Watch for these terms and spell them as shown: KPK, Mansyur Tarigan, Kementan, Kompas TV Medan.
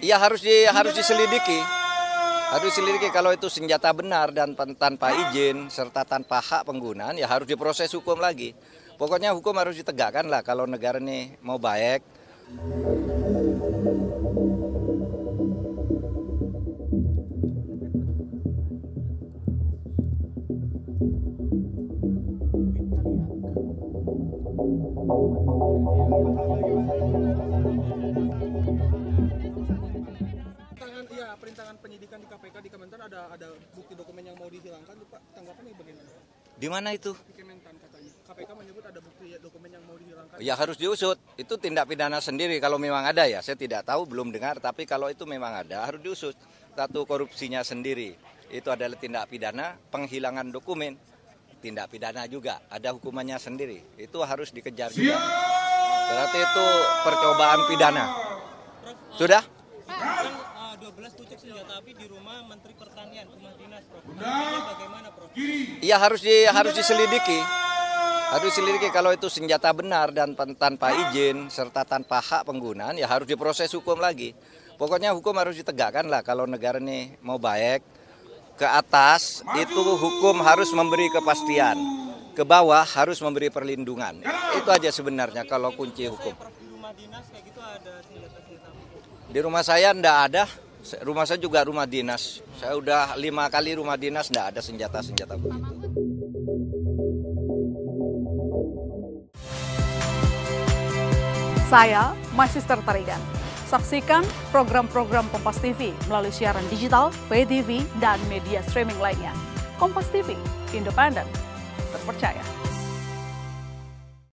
Ya harus diselidiki kalau itu senjata benar dan tanpa izin serta tanpa hak penggunaan, ya harus diproses hukum lagi. Pokoknya hukum harus ditegakkan lah kalau negara ini mau baik. Perintangan penyidikan di KPK di Kementan ada bukti dokumen yang mau dihilangkan, Pak. Tanggapannya bagaimana? Di mana itu? Di Kementan katanya. KPK menyebut ada bukti dokumen yang mau dihilangkan. Ya harus diusut. Itu tindak pidana sendiri kalau memang ada, ya. Saya tidak tahu, belum dengar, tapi kalau itu memang ada harus diusut. Satu, korupsinya sendiri. Itu adalah tindak pidana, penghilangan dokumen. Tindak pidana juga, ada hukumannya sendiri. Itu harus dikejar juga. Berarti itu percobaan pidana. Sudah? 12 pucuk senjata api di rumah Menteri Pertanian, rumah dinas, Prof. Bagaimana, Prof? Iya harus diselidiki kalau itu senjata benar dan tanpa izin serta tanpa hak penggunaan, ya harus diproses hukum lagi. Pokoknya hukum harus ditegakkan lah kalau negara ini mau baik. Ke atas itu hukum harus memberi kepastian, ke bawah harus memberi perlindungan. Itu aja sebenarnya kalau kunci hukum. Di rumah dinas kayak gitu ada senjata-senjata api. Di rumah saya ndak ada. Rumah saya juga rumah dinas. Saya udah 5 kali rumah dinas, nggak ada senjata-senjata begitu. Saya Mansyur Tarigan. Saksikan program-program Kompas TV melalui siaran digital, pay TV, dan media streaming lainnya. Kompas TV, independen, terpercaya.